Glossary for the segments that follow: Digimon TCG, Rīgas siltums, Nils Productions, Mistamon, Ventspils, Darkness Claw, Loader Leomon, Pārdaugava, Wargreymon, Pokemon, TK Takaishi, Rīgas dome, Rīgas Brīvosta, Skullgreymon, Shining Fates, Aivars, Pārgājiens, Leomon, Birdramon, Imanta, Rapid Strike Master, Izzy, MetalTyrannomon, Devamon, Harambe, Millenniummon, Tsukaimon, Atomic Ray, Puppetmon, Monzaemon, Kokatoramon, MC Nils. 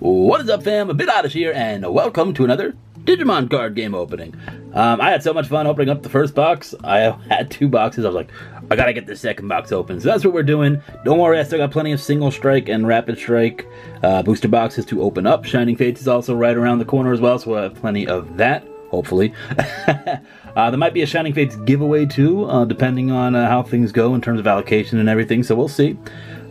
What is up, fam? A bit oddish here, and welcome to another Digimon card game opening. I had so much fun opening up the first box. I had two boxes. I was like, I gotta get the second box open. So that's what we're doing. Don't worry, I still got plenty of Single Strike and Rapid Strike booster boxes to open up. Shining Fates is also right around the corner as well, so we'll have plenty of that, hopefully. There might be a Shining Fates giveaway too, depending on how things go in terms of allocation and everything, so we'll see.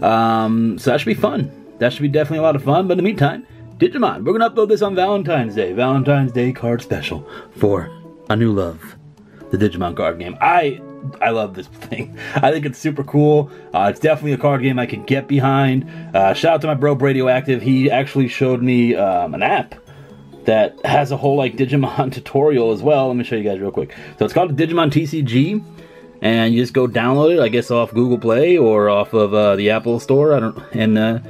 So that should be fun. That should be definitely a lot of fun, but in the meantime, Digimon. We're going to upload this on Valentine's Day. Valentine's Day card special for A New Love, the Digimon card game. I love this thing. I think it's super cool. It's definitely a card game I can get behind. Shout out to my bro, Bradioactive. He actually showed me an app that has a whole like Digimon tutorial as well. Let me show you guys real quick. So it's called Digimon TCG. And you just go download it, I guess, off Google Play or off of the Apple Store. I don't... and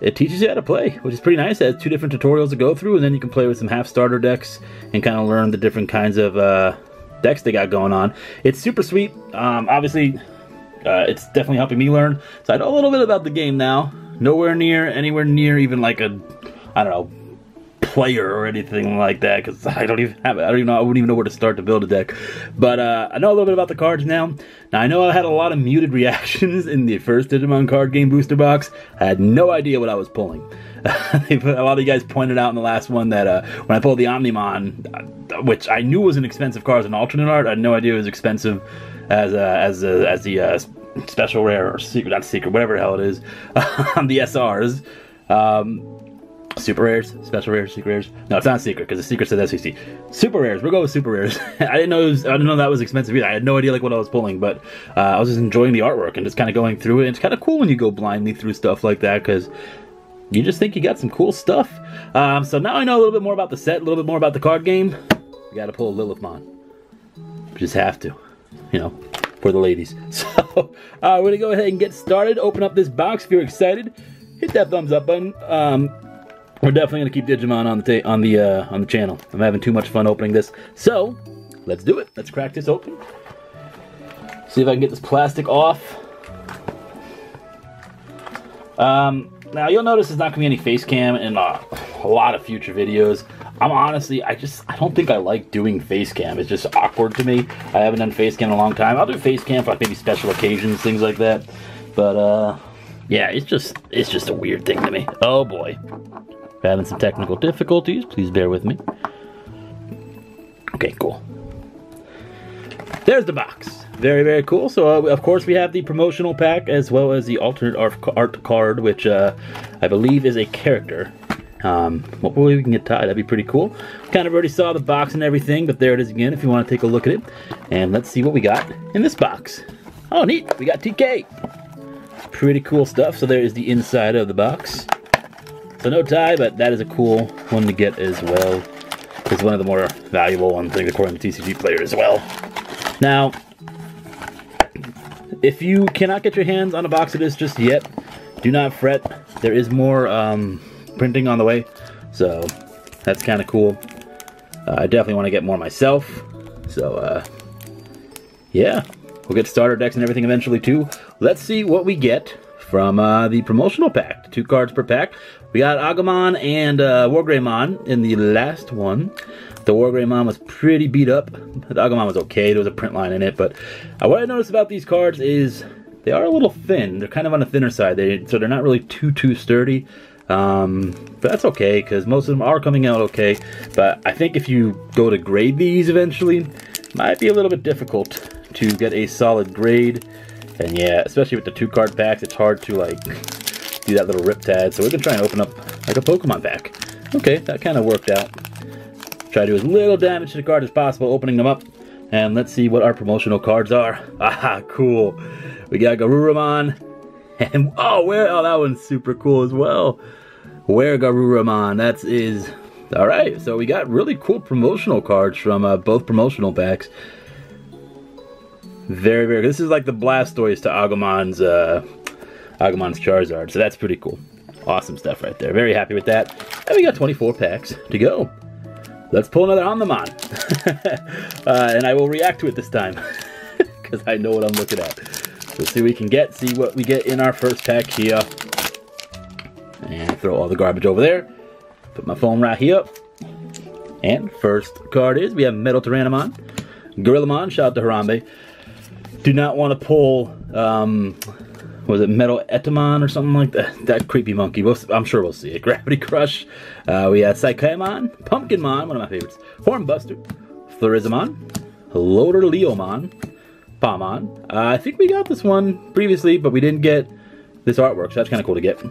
it teaches you how to play, which is pretty nice. It has two different tutorials to go through, and then you can play with some half-starter decks and kind of learn the different kinds of decks they got going on. It's super sweet. Obviously, it's definitely helping me learn. So I know a little bit about the game now. Nowhere near, anywhere near even like a, I don't know, player or anything like that, because I don't even have it. I wouldn't even know where to start to build a deck. But I know a little bit about the cards now. Now I know I had a lot of muted reactions in the first Digimon card game booster box. I had no idea what I was pulling. A lot of you guys pointed out in the last one that when I pulled the Omnimon, which I knew was an expensive card as an alternate art, I had no idea it was expensive as the special rare or secret, not secret, whatever the hell it is, on the SRs. Super rares, special rares, secret rares. No, it's not secret because the secret says SEC. Super rares. We'll go with super rares. I didn't know that was expensive either. I had no idea like what I was pulling, but I was just enjoying the artwork and just kind of going through it. And it's kind of cool when you go blindly through stuff like that because you just think you got some cool stuff. So now I know a little bit more about the set, a little bit more about the card game. We got to pull Lilithmon. We just have to, you know, for the ladies. So we're gonna go ahead and get started. Open up this box. If you're excited, hit that thumbs up button. We're definitely gonna keep Digimon on the channel. I'm having too much fun opening this, so let's do it. Let's crack this open. See if I can get this plastic off. Now you'll notice there's not gonna be any face cam in a lot of future videos. I'm honestly, I don't think I like doing face cam. It's just awkward to me. I haven't done face cam in a long time. I'll do face cam for like maybe special occasions, things like that. But yeah, it's just a weird thing to me. Oh boy. We're having some technical difficulties, please bear with me. Okay, cool. There's the box. Very, very cool. So, of course, we have the promotional pack as well as the alternate art card, which I believe is a character. Hopefully we can get tied. That'd be pretty cool. Kind of already saw the box and everything, but there it is again if you want to take a look at it. And let's see what we got in this box. Oh, neat. We got TK. Pretty cool stuff. So there is the inside of the box. So no tie, but that is a cool one to get as well. It's one of the more valuable ones, I think, according to TCG Player as well. Now, if you cannot get your hands on a box of this just yet, do not fret. There is more printing on the way, so that's kind of cool. I definitely want to get more myself, so yeah. We'll get starter decks and everything eventually too. Let's see what we get from the promotional pack. 2 cards per pack. We got Agumon and Wargreymon in the last one. The Wargreymon was pretty beat up. The Agumon was okay. There was a print line in it, but what I noticed about these cards is they are a little thin. They're kind of on the thinner side, so they're not really too sturdy. But that's okay because most of them are coming out okay. But I think if you go to grade these eventually, it might be a little bit difficult to get a solid grade. And yeah, especially with the 2-card packs, it's hard to like do that little riptad. So we're gonna try and open up like a Pokemon pack. Okay, that kind of worked out. Try to do as little damage to the card as possible, opening them up. And let's see what our promotional cards are. Ah, cool. We got Gorillamon. And oh, that one's super cool as well. Wargreymon, that is. All right, so we got really cool promotional cards from both promotional packs. Very, very good. This is like the Blastoise to Agumon's Charizard, so that's pretty cool. Awesome stuff right there. Very happy with that. And we got 24 packs to go. Let's pull another Omnimon. And I will react to it this time because I know what I'm looking at. Let's see what we can get. See what we get in our first pack here. And throw all the garbage over there. Put my phone right here. And first card is, we have MetalTyrannomon, Gorillamon, shout out to Harambe. Do not want to pull, was it MetalEtemon or something like that? That creepy monkey, I'm sure we'll see it. Gravity Crush, we have Psychemon, Pumpkinmon, one of my favorites. Hornbuster, Florizamon, Loader Leomon, Pamon. I think we got this one previously, but we didn't get this artwork, so that's kind of cool to get.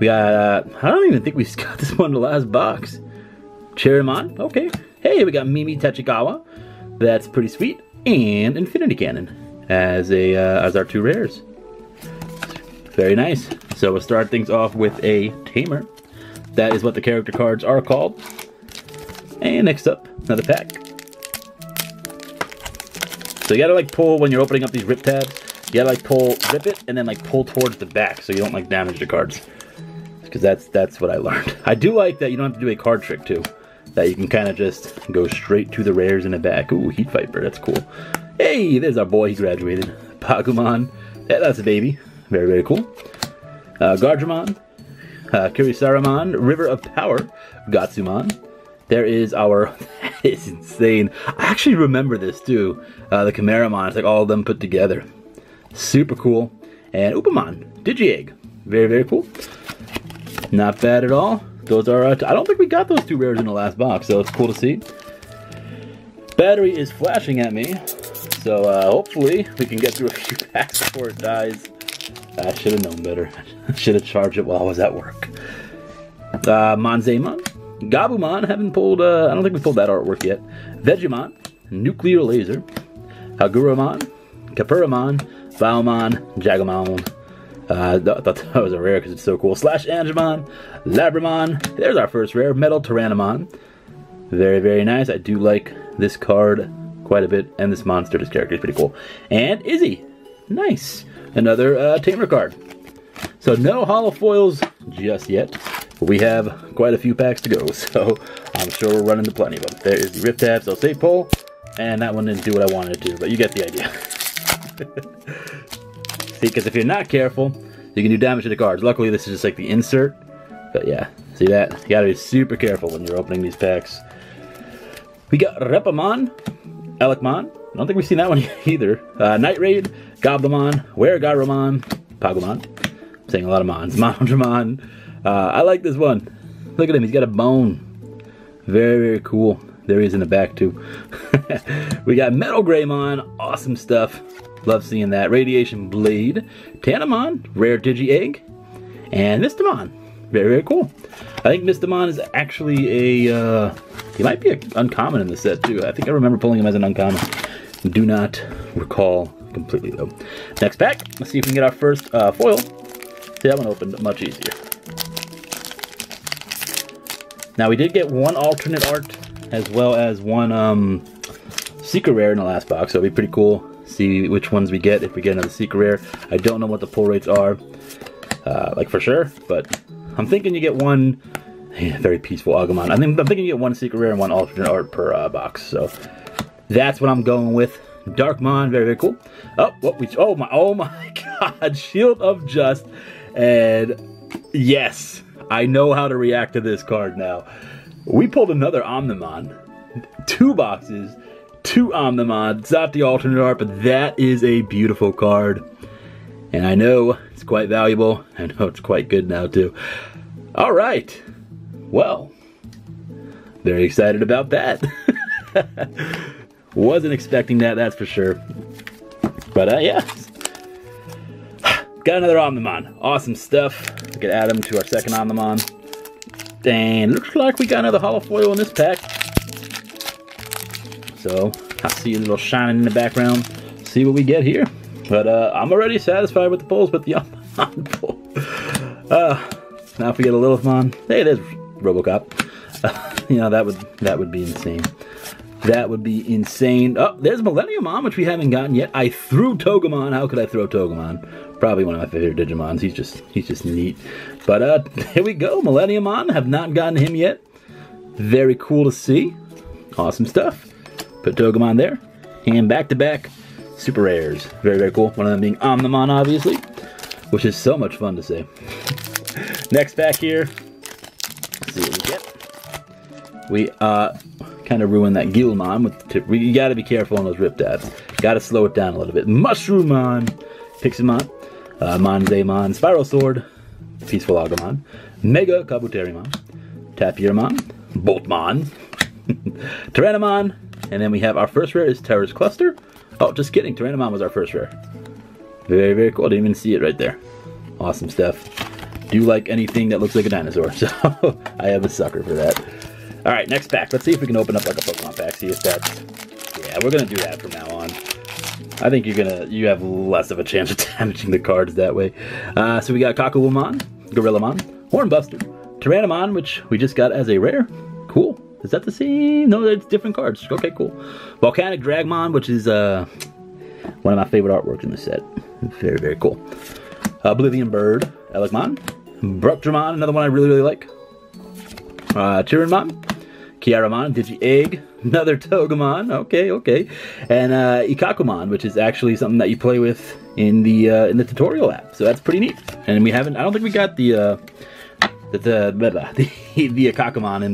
We got, I don't even think we got this one in the last box. Chirimon, okay. Hey, we got Mimi Tachikawa. That's pretty sweet. And Infinity Cannon as our two rares. Very nice. So we'll start things off with a Tamer. That is what the character cards are called. And next up, another pack. So you gotta like pull when you're opening up these rip tabs. You gotta like pull, rip it, and then like pull towards the back so you don't like damage the cards. Because that's what I learned. I do like that you don't have to do a card trick too. That you can kind of just go straight to the rares in the back. Ooh, Heat Viper, that's cool. Hey, there's our boy, he graduated. Pagumon, that's a baby. Very, very cool. Gargemon, Kirisaramon, River of Power, Gatsumon. There is our, that is insane. I actually remember this too. The Kimeramon, it's like all of them put together. Super cool. And Upamon, Digiegg, very, very cool. Not bad at all. Those are, I don't think we got those two rares in the last box, so it's cool to see. Battery is flashing at me, so hopefully we can get through a few packs before it dies. I should have known better. I should have charged it while I was at work. Monzaemon, Gabumon, haven't pulled, I don't think we pulled that artwork yet. Vegemon, Nuclear Laser, Aguramon, Kapuramon, Vaomon, Jagomon. I thought that was a rare because it's so cool. Slash Angemon, Labramon. There's our first rare, MetalTyrannomon. Very, very nice. I do like this card quite a bit. And this monster, this character is pretty cool. And Izzy. Nice. Another Tamer card. So no holo foils just yet. We have quite a few packs to go. So I'm sure we're running into plenty of them. There is the Rift Tab, so save pull. And that one didn't do what I wanted it to, but you get the idea. Because if you're not careful, you can do damage to the cards. Luckily, this is just like the insert. But yeah, see that? You gotta be super careful when you're opening these packs. We got Rebamon, Elecmon. I don't think we've seen that one either. Night Raid, Goblimon, Wargreymon, Pagumon. I'm saying a lot of mons. Mondramon. I like this one. Look at him, he's got a bone. Very, very cool. There he is in the back too. We got MetalGreymon, awesome stuff. Love seeing that. Radiation Blade, Tanamon, rare Digiegg, and Mistamon. Very, very cool. I think Mistamon is actually a, he might be an uncommon in the set too. I think I remember pulling him as an uncommon. Do not recall completely though. Next pack, let's see if we can get our first foil. See, that one opened much easier. Now we did get one alternate art as well as one secret rare in the last box, so it'd be pretty cool. See which ones we get if we get another secret rare. I don't know what the pull rates are, like for sure, but I'm thinking you get one, yeah, very Peaceful Agumon. I'm thinking you get one secret rare and one alternate art per box, so that's what I'm going with. Darkmon, very, very cool. Oh, what we, oh my god, Shield of Just, and yes, I know how to react to this card now. We pulled another Omnimon, two boxes, two Omnimon. It's not the alternate art, but that is a beautiful card. And I know it's quite valuable. I know it's quite good now too. All right. Well, very excited about that. Wasn't expecting that, that's for sure. But yeah. Got another Omnimon. Awesome stuff. We can add them to our second Omnimon. And looks like we got another holo foil in this pack. So I see a little shining in the background. See what we get here. But I'm already satisfied with the pulls, but the Omnimon pull. Now if we get a Lilithmon, hey, there's RoboCop. You know, that would be insane. That would be insane. Oh, there's Millenniummon, which we haven't gotten yet. I threw Togemon. How could I throw Togemon? Probably one of my favorite Digimons. He's just neat. But here we go. Millenniummon. Have not gotten him yet. Very cool to see. Awesome stuff. Put Togemon there, and back-to-back super rares. Very, very cool. One of them being Omnimon, obviously, which is so much fun to say. Next pack here. Let's see what we get. We kind of ruined that Guilmon with the tip. You gotta be careful on those rip dabs. Gotta slow it down a little bit. Mushroomon, Piximon, Monzaemon, Spiral Sword, Peaceful Agumon, Mega Kabuterimon, Tapirmon, Boltmon, Tyrannomon, and then we have our first rare is Terror's Cluster. Oh, just kidding, Tyrannomon was our first rare. Very, very cool. I didn't even see it right there. Awesome stuff. Do like anything that looks like a dinosaur, so I am a sucker for that. All right, next pack. Let's see if we can open up like a Pokemon pack. See if that's... Yeah, we're gonna do that from now on. I think you have less of a chance of damaging the cards that way. So we got Ikkakumon, Gorillamon, Hornbuster, Tyrannomon, which we just got as a rare. Cool. Is that the same? No, that's different cards. Okay, cool. Volcanic Dragmon, which is one of my favorite artworks in the set. Very, very cool. Oblivion Bird, Elecmon, Bructramon, another one I really, really like. Tyrannomon, Kimeramon, Digi-Egg, another Togemon, okay, okay. And Ikkakumon, which is actually something that you play with in the tutorial app. So that's pretty neat. And we haven't, I don't think we got the Ikkakumon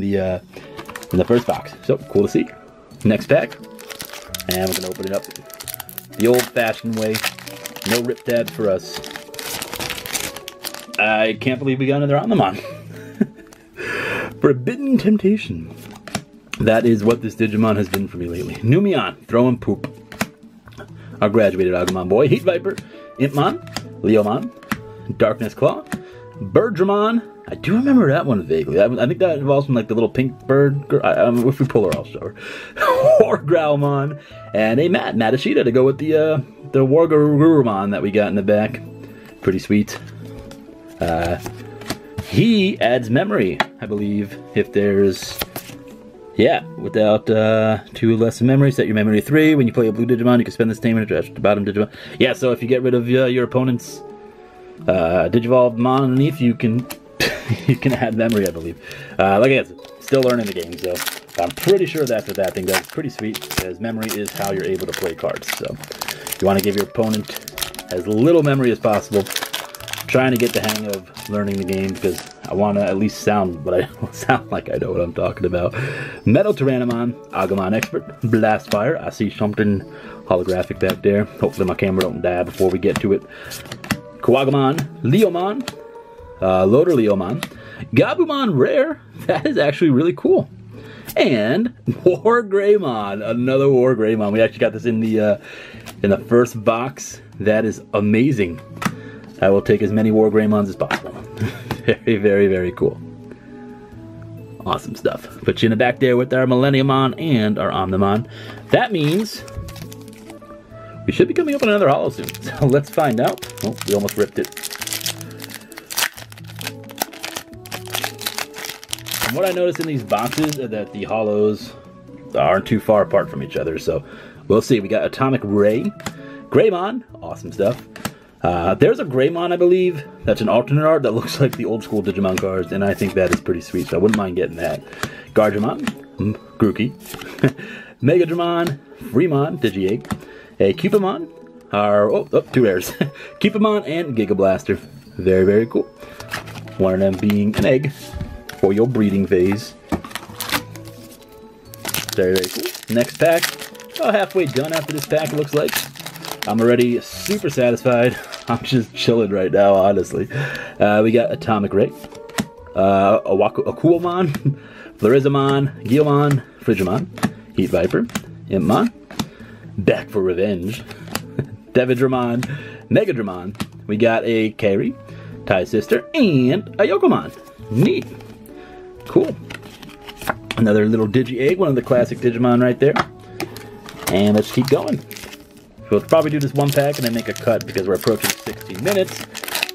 in the first box. So cool to see. Next pack. And we're gonna open it up the old-fashioned way. No rip tabs for us. I can't believe we got another Omnimon. Forbidden Temptation. That is what this Digimon has been for me lately. Numion, throwing poop. Our graduated Agumon boy. Heat Viper, Impmon, Leomon, Darkness Claw, Birdramon. I do remember that one vaguely. I think that involves like the little pink bird. If we pull her, I'll show her. Wargreymon and a Matashita to go with the Wargreymon that we got in the back. Pretty sweet. He adds memory, I believe, if there's, yeah, without two less memory, set your memory to 3. When you play a blue Digimon, you can spend this same energy to attack the bottom Digimon. Yeah, so if you get rid of your opponent's Digivolved Mon underneath, you can add memory, I believe. Like I said, still learning the game, so I'm pretty sure that's what that thing does. It's pretty sweet, because memory is how you're able to play cards. So you want to give your opponent as little memory as possible. Trying to get the hang of learning the game because I want to at least sound what I sound like I know what I'm talking about. MetalTyrannomon, Agumon Expert, Blastfire. I see something holographic back there. Hopefully my camera don't die before we get to it. Quagamon, Leomon, Loader Leomon, Gabumon Rare. That is actually really cool. And Wargreymon, another Wargreymon. We actually got this in the first box. That is amazing. I will take as many Wargreymons as possible. Very, very, very cool. Awesome stuff. Put you in the back there with our Millenniummon and our Omnimon. That means we should be coming up on another holo soon. So let's find out. Oh, we almost ripped it. From what I noticed in these boxes is that the holos aren't too far apart from each other. So we'll see. We got Atomic Ray, Greymon, awesome stuff. There's a Greymon, I believe, that's an alternate art that looks like the old school Digimon cards, and I think that is pretty sweet, so I wouldn't mind getting that. Gargemon, Grookey, Megadramon, Freemon, Digi-Egg, a Cupamon, two rares, Cupamon and Gigablaster. Very, very cool. One of them being an egg for your breeding phase. Very, very cool. Next pack, about halfway done after this pack, it looks like. I'm already super satisfied. I'm just chilling right now, honestly. We got Atomic Ray, Aquamon, Florizamon, Guilmon, Frigamon, Heat Viper, Impmon, Back for Revenge, Devidramon, Megadramon. We got a Kairi, Ty Sister, and a Yokomon. Neat. Cool. Another little Digi-Egg, one of the classic Digimon right there. And let's keep going. We'll probably do this one pack and then make a cut because we're approaching 60 minutes.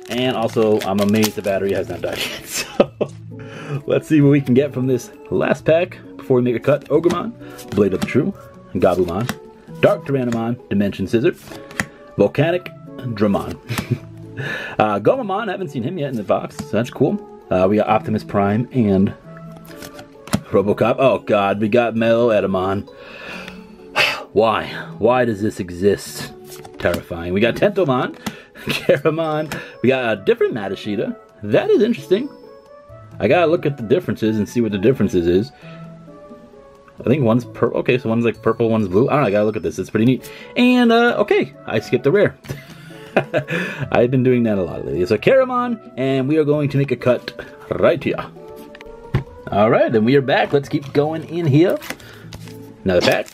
And also, I'm amazed the battery has not died yet. So, let's see what we can get from this last pack before we make a cut. Agumon, Blade of the True, Gabumon, Dark Tyrannomon, Dimension Scissor, Volcanic Dramon. Gomamon, I haven't seen him yet in the box, so that's cool. We got Optimus Prime and Robocop. Oh god, we got MetalEtemon. Why? Why does this exist? Terrifying. We got Tentomon, Kimeramon. We got a different Matashita. That is interesting. I gotta look at the differences and see what the differences is. I think one's purple. Okay, so one's like purple, one's blue. I don't know, I gotta look at this. It's pretty neat. And, okay, I skipped a rare. I've been doing that a lot lately. So Kimeramon, and we are going to make a cut right here. Alright, and we are back. Let's keep going in here. Another pack.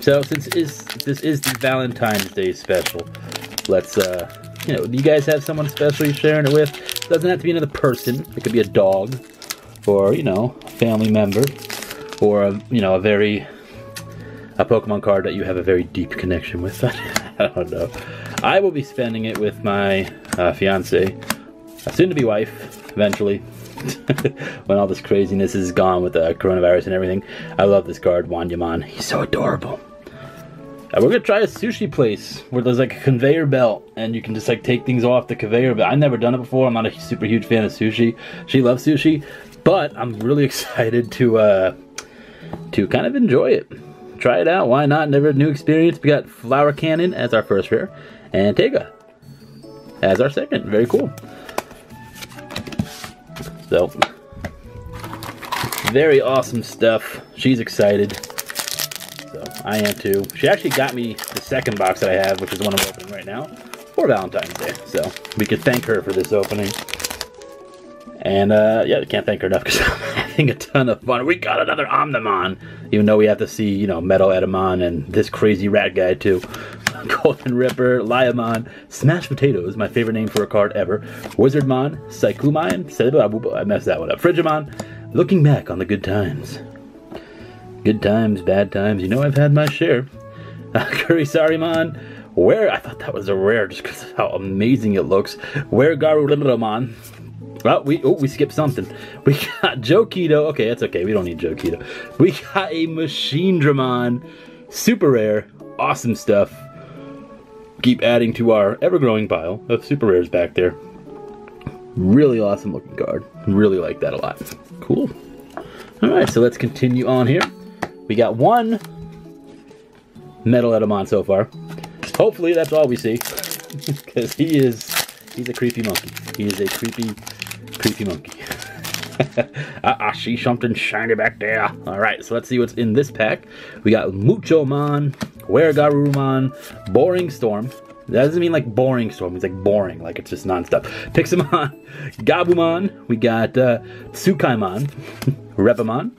So since this is the Valentine's Day special, let's, you know, do you guys have someone special you're sharing it with? It doesn't have to be another person. It could be a dog, or, you know, a family member, or, you know, a Pokemon card that you have a very deep connection with. I don't know. I will be spending it with my fiance, soon-to-be wife, eventually, when all this craziness is gone with the coronavirus and everything. I love this card, Wandyamon. He's so adorable. We're gonna try a sushi place where there's like a conveyor belt and you can just like take things off the conveyor belt. I've never done it before. I'm not a super huge fan of sushi. She loves sushi, but I'm really excited to kind of enjoy it. Try it out. Why not? Never a new experience. We got Flower Cannon as our first rare and Tega as our second. Very cool. So, very awesome stuff. She's excited. So I am too. She actually got me the second box that I have, which is the one I'm opening right now, for Valentine's Day. So we could thank her for this opening. And yeah, I can't thank her enough because I'm having a ton of fun. We got another Omnimon, even though we have to see, you know, MetalEtemon and this crazy rat guy too. Golden Ripper, Leomon, Smash Potatoes, my favorite name for a card ever. Wizardmon, Psychumon, I messed that one up. Frigamon, looking back on the good times. Good times, bad times, you know I've had my share. Kurisarimon, where, I thought that was a rare just because of how amazing it looks. Where Gorillamon. Well, we skipped something. We got Jokido. Okay, that's okay. We don't need Jokido. We got a Machineramon. Super rare. Awesome stuff. Keep adding to our ever-growing pile of super rares back there. Really awesome looking card. Really like that a lot. Cool. Alright, so let's continue on here. We got one MetalEtemon so far. Hopefully that's all we see. Because he's a creepy monkey. He is a creepy monkey. I see something shiny back there. Alright, so let's see what's in this pack. We got Muchomon, Wargreymon, Boring Storm. That doesn't mean like boring storm, it's like boring, like it's just non-stop. Piximon, Gabumon, we got Tsukaimon, Rebamon.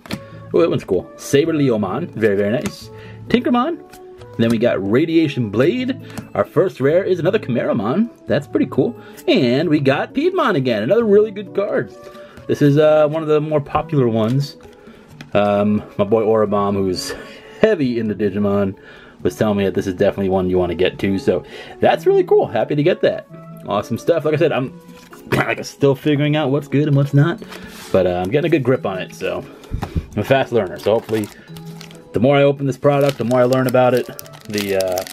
Oh, that one's cool. Saber Leomon, very, very nice. Tinkermon. Then we got Radiation Blade. Our first rare is another Kimeramon. That's pretty cool. And we got Piedmon again, another really good card. This is one of the more popular ones. My boy Orabom, who's heavy into Digimon, was telling me that this is definitely one you want to get to. So that's really cool. Happy to get that. Awesome stuff. Like I said, I'm like still figuring out what's good and what's not, but I'm getting a good grip on it. So I'm a fast learner. So hopefully, the more I open this product, the more I learn about it, the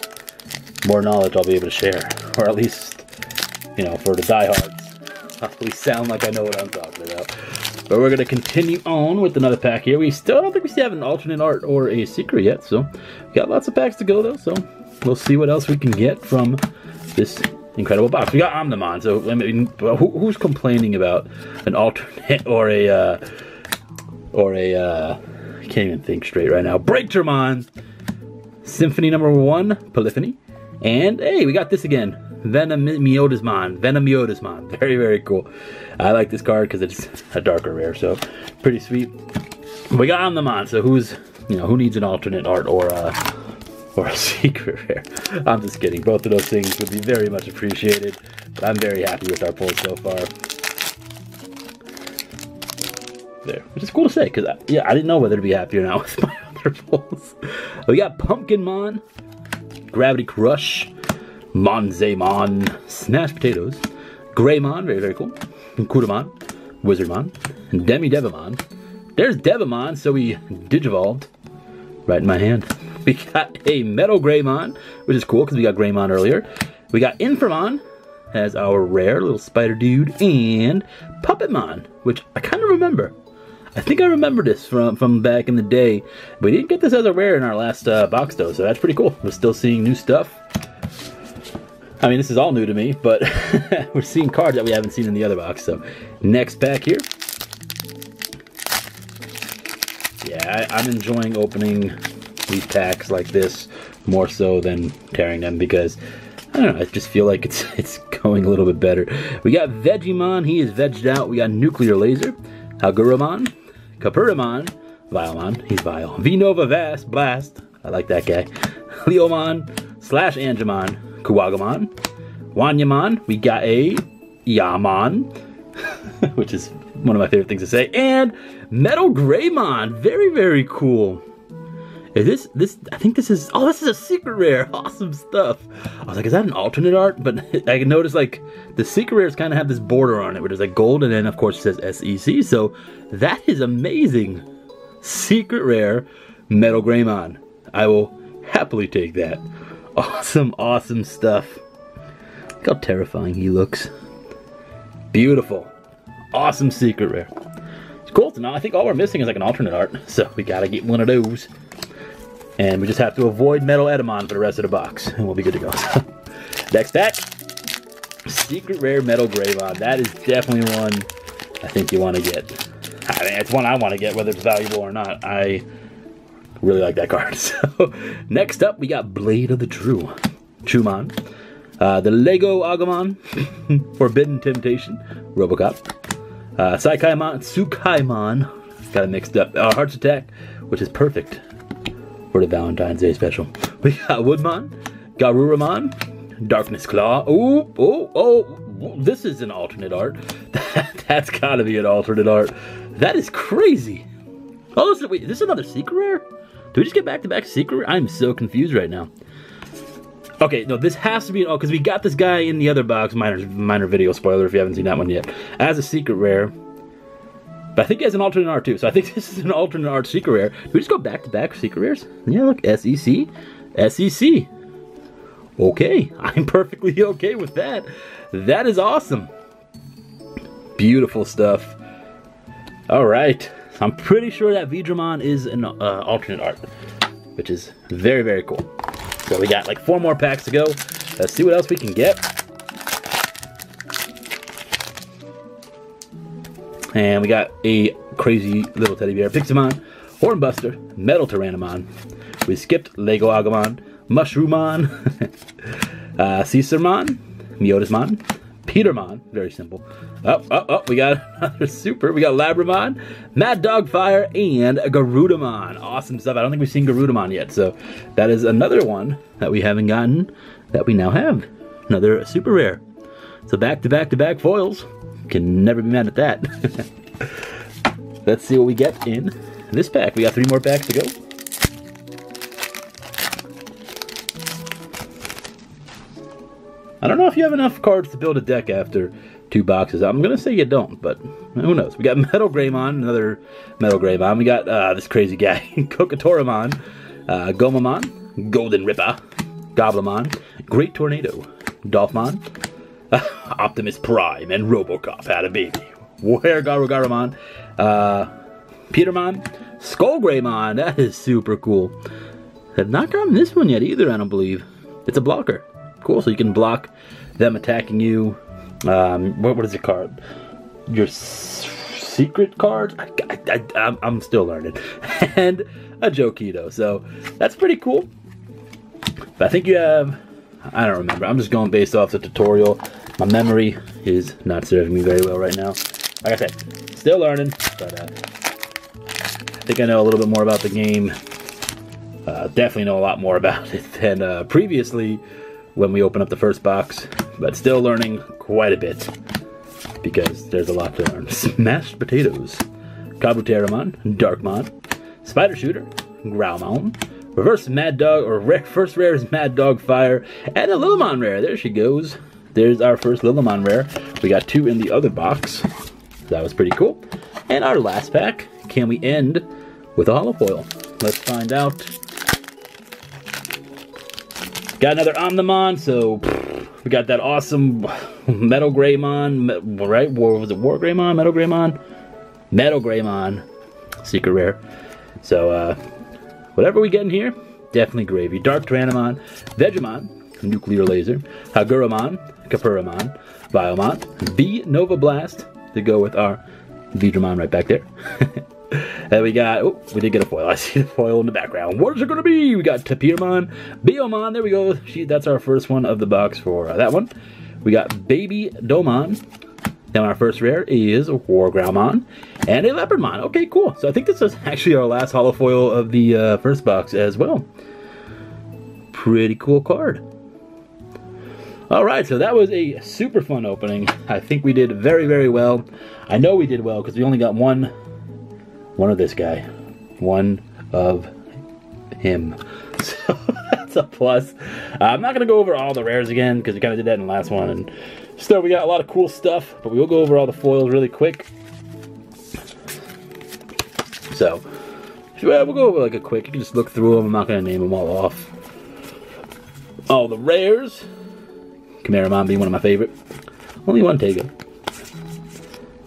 more knowledge I'll be able to share, or at least, you know, for the diehards, I'll at least sound like I know what I'm talking about. But we're going to continue on with another pack here. We still don't think we have an alternate art or a secret yet, so we got lots of packs to go, though, so we'll see what else we can get from this incredible box. We got Omnimon, so I mean, who's complaining about an alternate or a, I can't even think straight right now. Breaktermon, Symphony No. 1, Polyphony, and hey, we got this again. Venomyodasmon. Very, very cool. I like this card because it's a darker rare, so pretty sweet. We got Omnimon, so who needs an alternate art or a secret rare? I'm just kidding. Both of those things would be very much appreciated. But I'm very happy with our pull so far. There, which is cool to say because I didn't know whether to be happy or not with my other pulls. We got Pumpkinmon, Gravity Crush, Monzaemon, Smash Potatoes, Greymon, very, very cool, Kudamon, Wizardmon, and Demi-Devamon. There's Devamon, so we Digivolved right in my hand. We got a MetalGreymon, which is cool because we got Greymon earlier. We got Impmon as our rare little spider dude, and Puppetmon, which I kind of remember. I think I remember this from back in the day. We didn't get this as a rare in our last box, though, so that's pretty cool. We're still seeing new stuff. I mean, this is all new to me, but we're seeing cards that we haven't seen in the other box. So next pack here. Yeah, I'm enjoying opening these packs like this more so than tearing them because, I don't know, I just feel like it's going a little bit better. We got Vegemon, he is vegged out. We got Nuclear Laser, Gorillamon, Tapirmon, Vilemon, he's vile. Vnova Vast, Blast, I like that guy. Leomon, Slash Angemon, Kuwagamon, Wanyamon, we got a Yamon, which is one of my favorite things to say, and MetalGreymon, very, very cool. Is this, I think this is, oh, this is a secret rare, awesome stuff. I was like, is that an alternate art? But I noticed like the secret rares kind of have this border on it, which is like gold, and then of course it says SEC, so that is amazing. Secret rare, MetalGreymon. I will happily take that. Awesome, awesome stuff. Look how terrifying he looks. Beautiful. Awesome secret rare. It's cool to know. I think all we're missing is like an alternate art, so we gotta get one of those. And we just have to avoid MetalEtemon for the rest of the box, and we'll be good to go. Next pack, secret rare MetalGreymon. That is definitely one I think you want to get. I mean, it's one I want to get, whether it's valuable or not. I really like that card. So next up, we got Blade of the True, Chumon, the Lego Agumon, Forbidden Temptation, Robocop, Sukaimon, got it mixed up. Hearts Attack, which is perfect for the Valentine's Day special. We got Woodmon, Garuramon, Darkness Claw. Ooh, oh, oh, this is an alternate art. That's gotta be an alternate art. That is crazy. Oh, wait, this is another secret rare? Do we just get back-to-back secret? I'm so confused right now. Okay, no, this has to be an, oh, because we got this guy in the other box, minor video spoiler if you haven't seen that one yet, as a secret rare. But I think he has an alternate art too, so I think this is an alternate art secret rare. Do we just go back-to-back secret rares? Yeah, look, SEC, SEC. Okay, I'm perfectly okay with that. That is awesome. Beautiful stuff. All right. I'm pretty sure that Vegemon is an alternate art, which is very, very cool. So we got like 4 more packs to go. Let's see what else we can get. And we got a crazy little teddy bear. Piximon, Hornbuster, MetalTyrannomon. We skipped Lego Agumon, Mushroomon, Caesarmon, Meotismon, Petermon, very simple. Oh, we got another super. We got Labramon, Mad Dog Fire, and Garudamon. Awesome stuff. I don't think we've seen Garudamon yet, so that is another one that we haven't gotten that we now have. Another super rare. So back-to-back-to-back foils. Can never be mad at that. Let's see what we get in this pack. We got 3 more packs to go. I don't know if you have enough cards to build a deck after 2 boxes. I'm going to say you don't, but who knows. We got MetalGreymon, another MetalGreymon. We got this crazy guy, Kokatoramon, Gomamon, Golden Ripper, Goblimon, Great Tornado, Dolphmon, Optimus Prime, and Robocop had a baby. Wargreymon, Petermon, Skullgreymon, that is super cool. I've not gotten this one yet either, I don't believe. It's a blocker. Cool, so you can block them attacking you. What is it called? Your secret card? I'm still learning. And a Jokido, so that's pretty cool. But I think you have, I don't remember. I'm just going based off the tutorial. My memory is not serving me very well right now. Like I said, still learning, but I think I know a little bit more about the game. Definitely know a lot more about it than previously, when we open up the first box, but still learning quite a bit because there's a lot to learn. Smashed Potatoes, Kabuteramon, Darkmon, Spider Shooter, Growlmon, Reverse Mad Dog, or rare, first rare is Mad Dog Fire, and a Lilithmon rare. There she goes. There's our first Lilithmon rare. We got 2 in the other box. That was pretty cool. And our last pack, can we end with a holofoil? Let's find out. Got another Omnimon, so we got that awesome MetalGreymon, right? What was it, Wargreymon, MetalGreymon? MetalGreymon, secret rare. So whatever we get in here, definitely gravy. Dark Tyrannomon, Vegemon, Nuclear Laser, Haguramon, Kapuramon, Vilemon, B Nova Blast to go with our Vidramon right back there. And we got, oh, we did get a foil. I see the foil in the background. What is it going to be? We got Tapirmon, Biomon, there we go. That's our first one of the box for that one. We got Baby Domon. Then our first rare is Wargreymon and a Leopardmon. Okay, cool. So I think this is actually our last holo foil of the first box as well. Pretty cool card. Alright, so that was a super fun opening. I think we did very, very well. I know we did well because we only got one of this guy. One of him. So that's a plus. I'm not going to go over all the rares again because we kind of did that in the last one. And still, we got a lot of cool stuff, but we will go over all the foils really quick. So, yeah, we'll go over like a quick. You can just look through them. I'm not going to name them all off. All the rares. Kimeramon being one of my favorite. Only one Tego.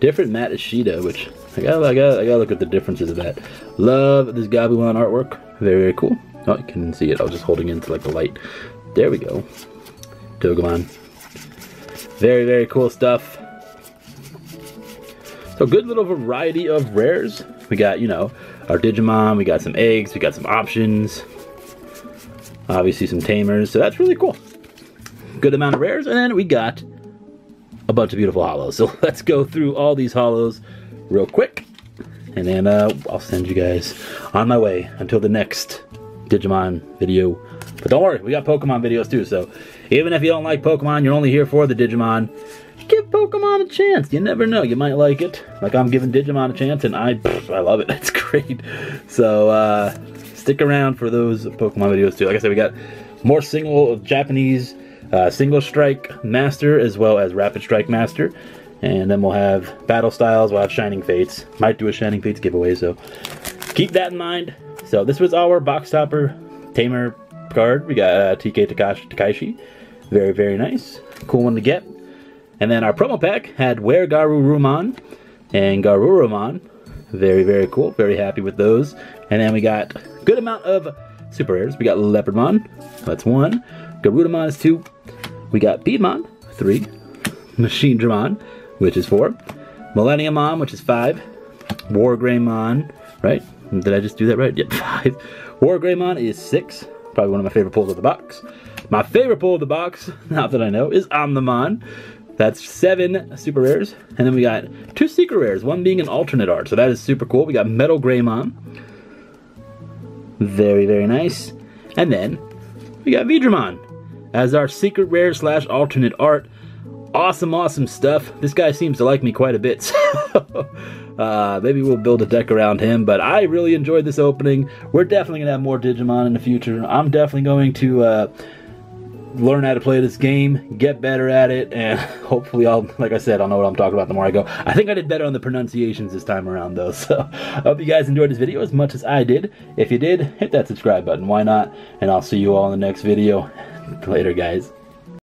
Different Matt Ishida, which I gotta look at the differences of that. Love this Gabumon artwork. Very, very cool. Oh, you can see it. I was just holding into like the light. There we go. Togemon. Very, very cool stuff. So good little variety of rares. We got, you know, our Digimon. We got some eggs. We got some options. Obviously some tamers. So that's really cool. Good amount of rares, and then we got a bunch of beautiful holos. So let's go through all these holos real quick, and then I'll send you guys on my way until the next Digimon video. But don't worry, we got Pokemon videos too, so even if you don't like Pokemon, you're only here for the Digimon, give Pokemon a chance. You never know, you might like it. Like I'm giving Digimon a chance, and I love it. It's great. So stick around for those Pokemon videos too. Like I said, we got more single Japanese Single Strike Master as well as Rapid Strike Master, and then we'll have Battle Styles, we'll have Shining Fates. Might do a Shining Fates giveaway, so keep that in mind. So this was our Box Topper Tamer card. We got TK Takaishi, very, very nice. Cool one to get. And then our promo pack had Wargarurumon and Garurumon. Very, very cool. Very happy with those. And then we got a good amount of super rares. We got Leopardmon, that's one. Garudamon is two. We got Beedmon, three. Machine Dramon, which is four. Millenniummon, which is five. Wargreymon, right? Did I just do that right? Yep, five. Wargreymon is six. Probably one of my favorite pulls of the box. My favorite pull of the box, now that I know, is Omnimon. That's seven super rares. And then we got two secret rares, one being an alternate art. So that is super cool. We got MetalGreymon. Very, very nice. And then we got Vidramon as our secret rare slash alternate art. Awesome, awesome stuff. This guy seems to like me quite a bit, so maybe we'll build a deck around him, but I really enjoyed this opening. We're definitely going to have more Digimon in the future. I'm definitely going to learn how to play this game, get better at it, and hopefully I'll, like I said, I'll know what I'm talking about the more I go. I think I did better on the pronunciations this time around, though, so I hope you guys enjoyed this video as much as I did. If you did, hit that subscribe button. Why not? And I'll see you all in the next video. Later, guys.